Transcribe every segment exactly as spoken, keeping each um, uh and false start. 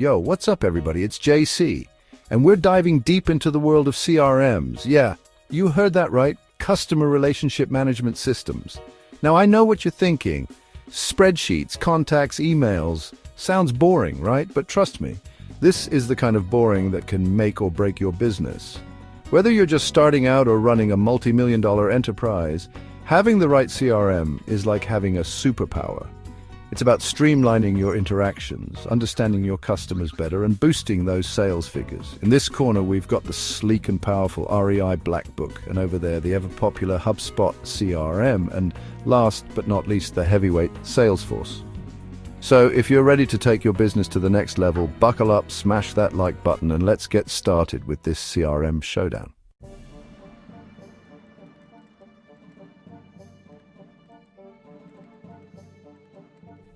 Yo, what's up everybody, it's J C, and we're diving deep into the world of C R Ms. Yeah, you heard that right, customer relationship management systems. Now I know what you're thinking, spreadsheets, contacts, emails, sounds boring, right? But trust me, this is the kind of boring that can make or break your business. Whether you're just starting out or running a multi-million dollar enterprise, having the right C R M is like having a superpower. It's about streamlining your interactions, understanding your customers better, and boosting those sales figures. In this corner, we've got the sleek and powerful R E I BlackBook, and over there, the ever-popular HubSpot C R M, and last but not least, the heavyweight Salesforce. So if you're ready to take your business to the next level, buckle up, smash that like button, and let's get started with this C R M showdown.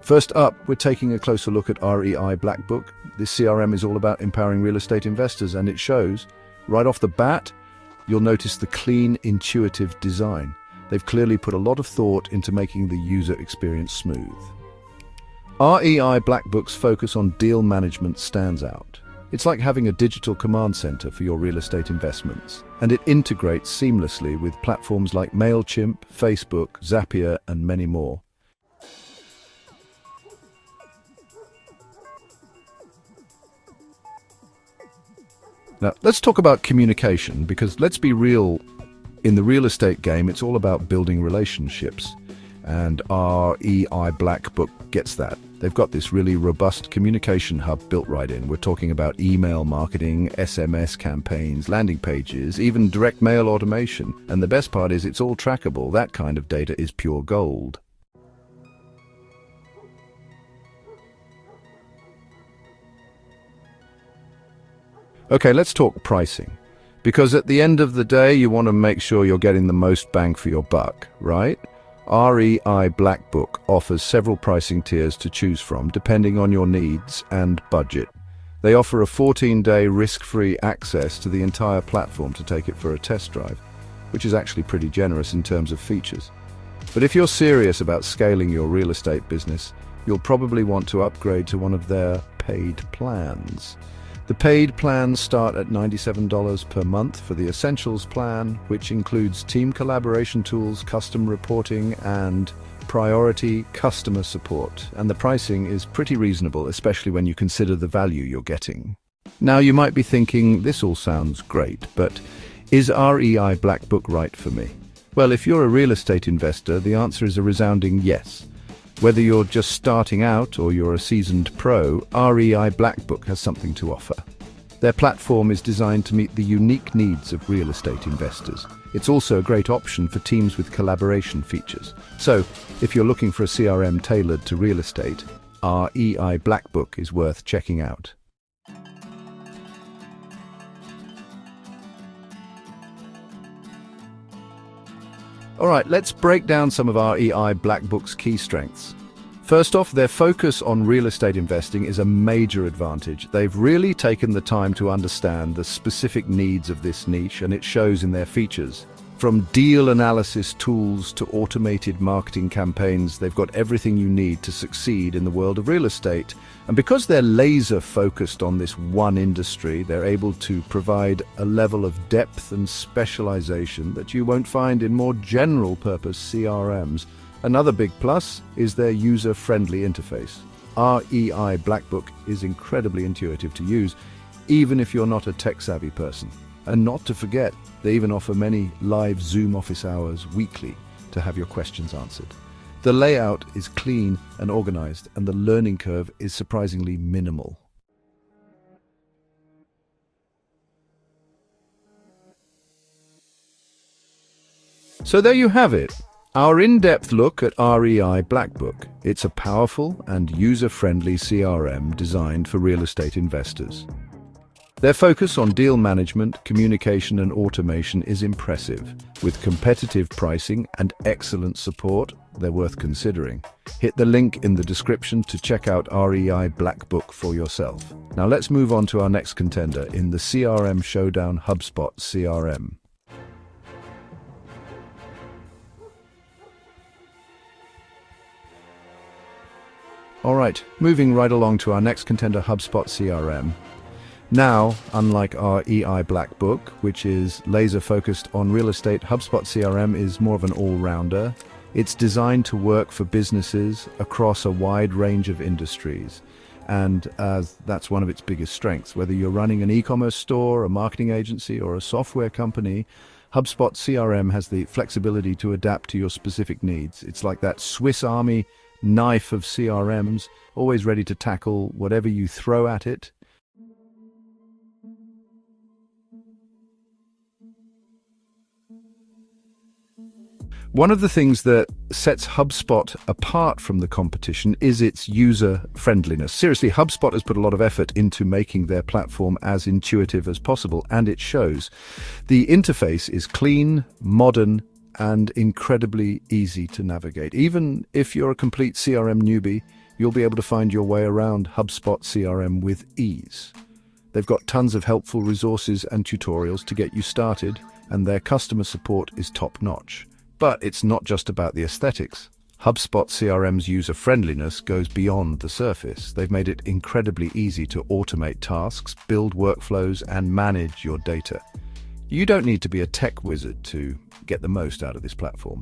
First up, we're taking a closer look at R E I BlackBook. This C R M is all about empowering real estate investors, and it shows. Right off the bat, you'll notice the clean, intuitive design. They've clearly put a lot of thought into making the user experience smooth. R E I BlackBook's focus on deal management stands out. It's like having a digital command center for your real estate investments, and it integrates seamlessly with platforms like MailChimp, Facebook, Zapier, and many more. Now, let's talk about communication, because let's be real, in the real estate game, it's all about building relationships, and R E I BlackBook gets that. They've got this really robust communication hub built right in. We're talking about email marketing, S M S campaigns, landing pages, even direct mail automation. And the best part is it's all trackable. That kind of data is pure gold. Okay, let's talk pricing, because at the end of the day, you want to make sure you're getting the most bang for your buck, right? R E I BlackBook offers several pricing tiers to choose from, depending on your needs and budget. They offer a fourteen day risk-free access to the entire platform to take it for a test drive, which is actually pretty generous in terms of features. But if you're serious about scaling your real estate business, you'll probably want to upgrade to one of their paid plans. The paid plans start at ninety-seven dollars per month for the Essentials plan, which includes team collaboration tools, custom reporting, and priority customer support. And the pricing is pretty reasonable, especially when you consider the value you're getting. Now, you might be thinking, this all sounds great, but is R E I BlackBook right for me? Well, if you're a real estate investor, the answer is a resounding yes. Whether you're just starting out or you're a seasoned pro, R E I BlackBook has something to offer. Their platform is designed to meet the unique needs of real estate investors. It's also a great option for teams with collaboration features. So, if you're looking for a C R M tailored to real estate, R E I BlackBook is worth checking out. All right, let's break down some of R E I BlackBook's key strengths. First off, their focus on real estate investing is a major advantage. They've really taken the time to understand the specific needs of this niche, and it shows in their features. From deal analysis tools to automated marketing campaigns, they've got everything you need to succeed in the world of real estate. And because they're laser focused on this one industry, they're able to provide a level of depth and specialization that you won't find in more general purpose C R Ms. Another big plus is their user-friendly interface. R E I BlackBook is incredibly intuitive to use, even if you're not a tech-savvy person. And not to forget, they even offer many live Zoom office hours weekly to have your questions answered. The layout is clean and organized, and the learning curve is surprisingly minimal. So there you have it, our in-depth look at R E I BlackBook. It's a powerful and user-friendly C R M designed for real estate investors. Their focus on deal management, communication, and automation is impressive. With competitive pricing and excellent support, they're worth considering. Hit the link in the description to check out R E I BlackBook for yourself. Now let's move on to our next contender in the C R M showdown, HubSpot C R M. All right. right, moving right along to our next contender, HubSpot C R M. Now, unlike our R E I BlackBook, which is laser-focused on real estate, HubSpot C R M is more of an all-rounder. It's designed to work for businesses across a wide range of industries, and uh, that's one of its biggest strengths. Whether you're running an e-commerce store, a marketing agency, or a software company, HubSpot C R M has the flexibility to adapt to your specific needs. It's like that Swiss Army knife of C R Ms, always ready to tackle whatever you throw at it. One of the things that sets HubSpot apart from the competition is its user friendliness. Seriously, HubSpot has put a lot of effort into making their platform as intuitive as possible, and it shows. The interface is clean, modern, and incredibly easy to navigate. Even if you're a complete C R M newbie, you'll be able to find your way around HubSpot C R M with ease. They've got tons of helpful resources and tutorials to get you started, and their customer support is top-notch. But it's not just about the aesthetics. HubSpot C R M's user-friendliness goes beyond the surface. They've made it incredibly easy to automate tasks, build workflows, and manage your data. You don't need to be a tech wizard to get the most out of this platform.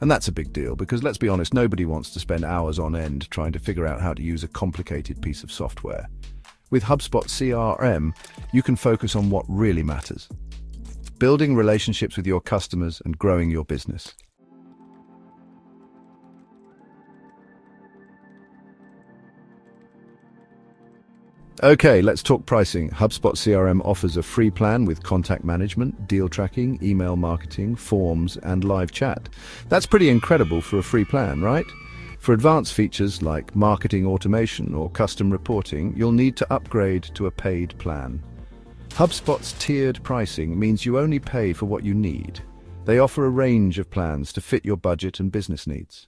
And that's a big deal because, let's be honest, nobody wants to spend hours on end trying to figure out how to use a complicated piece of software. With HubSpot C R M, you can focus on what really matters: building relationships with your customers and growing your business. Okay, let's talk pricing. HubSpot C R M offers a free plan with contact management, deal tracking, email marketing, forms, and live chat. That's pretty incredible for a free plan, right? For advanced features like marketing automation or custom reporting, you'll need to upgrade to a paid plan. HubSpot's tiered pricing means you only pay for what you need. They offer a range of plans to fit your budget and business needs.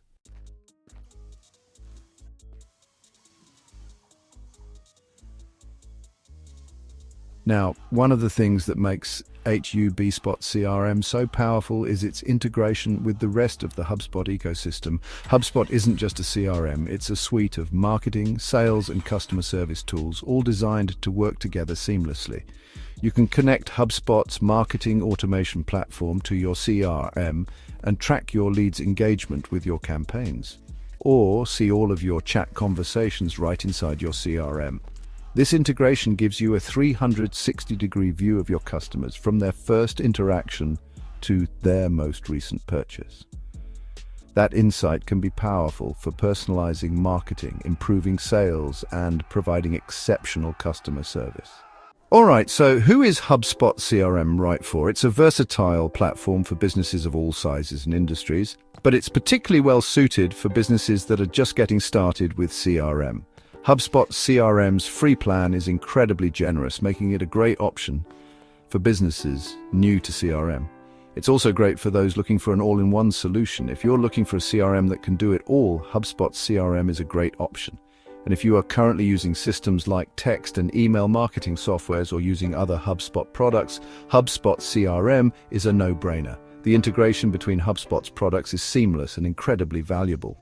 Now, one of the things that makes HubSpot C R M so powerful is its integration with the rest of the HubSpot ecosystem. HubSpot isn't just a C R M, it's a suite of marketing, sales, and customer service tools, all designed to work together seamlessly. You can connect HubSpot's marketing automation platform to your C R M and track your leads' engagement with your campaigns, or see all of your chat conversations right inside your C R M. This integration gives you a three hundred sixty degree view of your customers from their first interaction to their most recent purchase. That insight can be powerful for personalizing marketing, improving sales, and providing exceptional customer service. All right, so who is HubSpot C R M right for? It's a versatile platform for businesses of all sizes and industries, but it's particularly well suited for businesses that are just getting started with C R M. HubSpot C R M's free plan is incredibly generous, making it a great option for businesses new to C R M. It's also great for those looking for an all-in-one solution. If you're looking for a C R M that can do it all, HubSpot C R M is a great option. And if you are currently using systems like text and email marketing softwares or using other HubSpot products, HubSpot C R M is a no-brainer. The integration between HubSpot's products is seamless and incredibly valuable.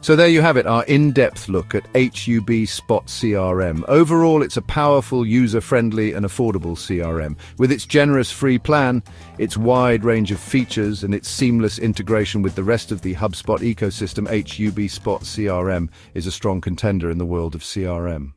So there you have it, our in-depth look at HubSpot C R M. Overall, it's a powerful, user-friendly and affordable C R M. With its generous free plan, its wide range of features and its seamless integration with the rest of the HubSpot ecosystem, HubSpot C R M is a strong contender in the world of C R M.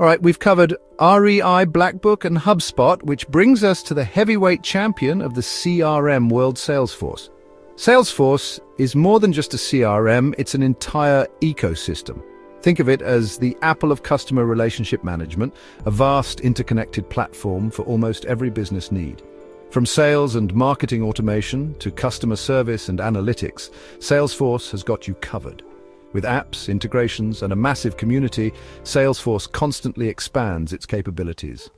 All right, we've covered R E I, BlackBook, and HubSpot, which brings us to the heavyweight champion of the C R M world, Salesforce. Salesforce is more than just a C R M, it's an entire ecosystem. Think of it as the Apple of customer relationship management, a vast interconnected platform for almost every business need. From sales and marketing automation to customer service and analytics, Salesforce has got you covered. With apps, integrations, and a massive community, Salesforce constantly expands its capabilities.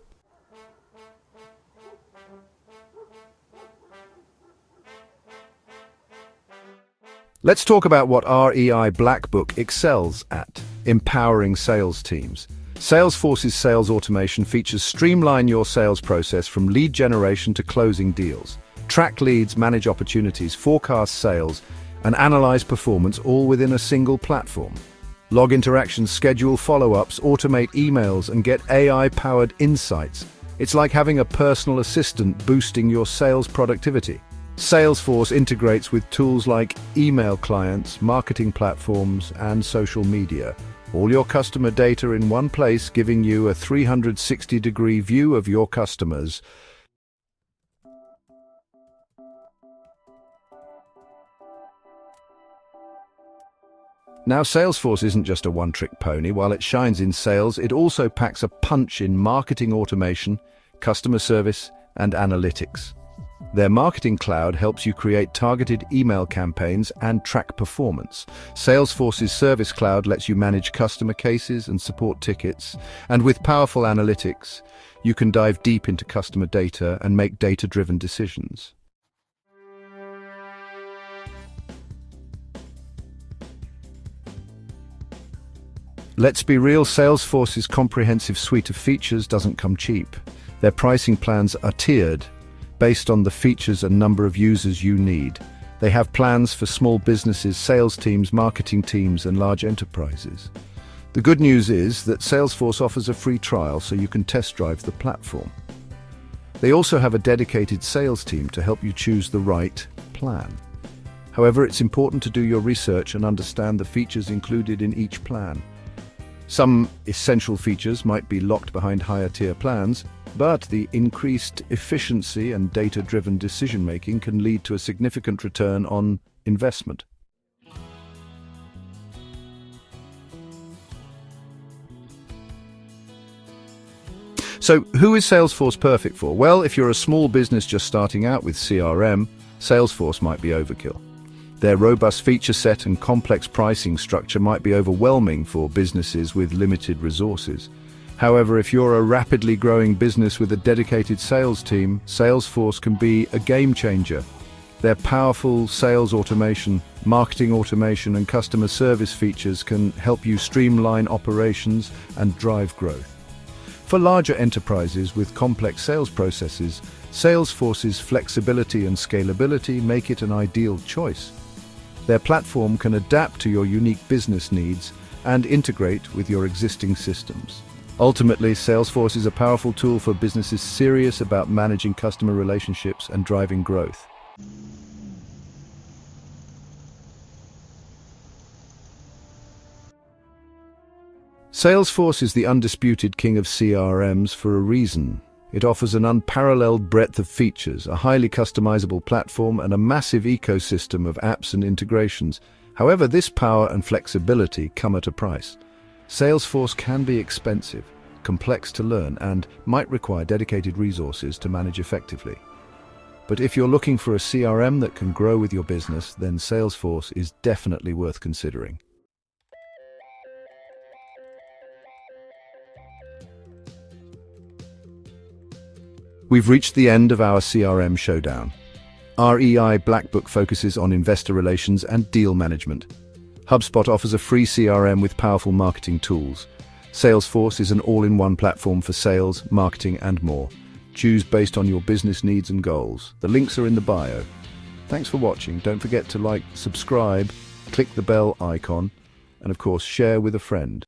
Let's talk about what R E I BlackBook excels at: empowering sales teams. Salesforce's sales automation features streamline your sales process from lead generation to closing deals. Track leads, manage opportunities, forecast sales, and analyze performance all within a single platform. Log interactions, schedule follow-ups, automate emails, and get A I-powered insights. It's like having a personal assistant boosting your sales productivity. Salesforce integrates with tools like email clients, marketing platforms, and social media. All your customer data in one place, giving you a three hundred sixty degree view of your customers. Now, Salesforce isn't just a one-trick pony. While it shines in sales, it also packs a punch in marketing automation, customer service, and analytics. Their marketing cloud helps you create targeted email campaigns and track performance. Salesforce's service cloud lets you manage customer cases and support tickets. And with powerful analytics, you can dive deep into customer data and make data-driven decisions. Let's be real, Salesforce's comprehensive suite of features doesn't come cheap. Their pricing plans are tiered based on the features and number of users you need. They have plans for small businesses, sales teams, marketing teams, and large enterprises. The good news is that Salesforce offers a free trial so you can test drive the platform. They also have a dedicated sales team to help you choose the right plan. However, it's important to do your research and understand the features included in each plan. Some essential features might be locked behind higher-tier plans, but the increased efficiency and data-driven decision-making can lead to a significant return on investment. So, who is Salesforce perfect for? Well, if you're a small business just starting out with C R M, Salesforce might be overkill. Their robust feature set and complex pricing structure might be overwhelming for businesses with limited resources. However, if you're a rapidly growing business with a dedicated sales team, Salesforce can be a game changer. Their powerful sales automation, marketing automation, and customer service features can help you streamline operations and drive growth. For larger enterprises with complex sales processes, Salesforce's flexibility and scalability make it an ideal choice. Their platform can adapt to your unique business needs and integrate with your existing systems. Ultimately, Salesforce is a powerful tool for businesses serious about managing customer relationships and driving growth. Salesforce is the undisputed king of C R Ms for a reason. It offers an unparalleled breadth of features, a highly customizable platform, and a massive ecosystem of apps and integrations. However, this power and flexibility come at a price. Salesforce can be expensive, complex to learn, and might require dedicated resources to manage effectively. But if you're looking for a C R M that can grow with your business, then Salesforce is definitely worth considering. We've reached the end of our C R M showdown. R E I BlackBook focuses on investor relations and deal management. HubSpot offers a free C R M with powerful marketing tools. Salesforce is an all-in-one platform for sales, marketing, and more. Choose based on your business needs and goals. The links are in the bio. Thanks for watching. Don't forget to like, subscribe, click the bell icon, and of course, share with a friend.